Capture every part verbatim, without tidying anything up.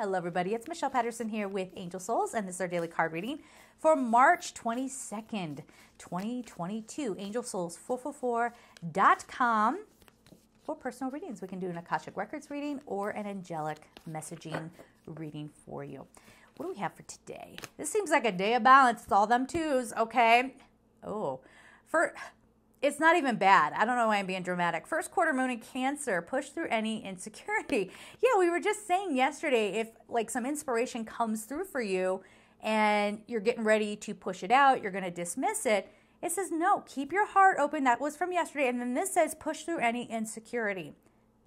Hello everybody, it's Michelle Patterson here with Angel Souls, and this is our daily card reading for March twenty-second, twenty twenty-two. angel souls four four four dot com for personal readings. We can do an Akashic Records reading or an angelic messaging reading for you. What do we have for today? This seems like a day of balance. It's all them twos, okay? Oh, for... It's not even bad. I don't know why I'm being dramatic. First quarter moon in Cancer, push through any insecurity. Yeah, we were just saying yesterday, if like some inspiration comes through for you and you're getting ready to push it out, you're going to dismiss it. It says, no, keep your heart open. That was from yesterday. And then this says, push through any insecurity.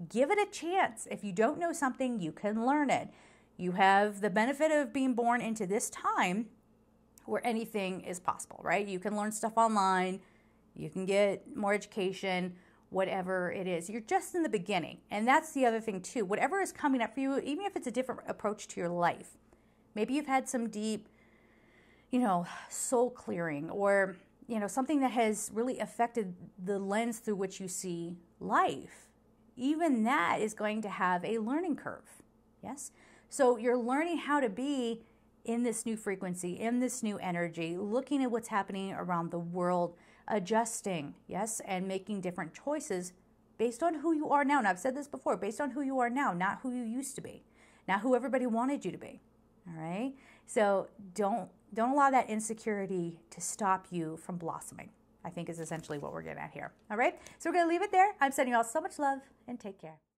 Give it a chance. If you don't know something, you can learn it. You have the benefit of being born into this time where anything is possible, right? You can learn stuff online. You can get more education, whatever it is. You're just in the beginning. And that's the other thing too. Whatever is coming up for you, even if it's a different approach to your life, maybe you've had some deep, you know, soul clearing or, you know, something that has really affected the lens through which you see life. Even that is going to have a learning curve. Yes. So you're learning how to be in this new frequency, in this new energy, looking at what's happening around the world, adjusting, yes, and making different choices based on who you are now. And I've said this before, based on who you are now, not who you used to be, not who everybody wanted you to be, all right? So don't, don't allow that insecurity to stop you from blossoming, I think is essentially what we're getting at here, all right? So we're going to leave it there. I'm sending you all so much love, and take care.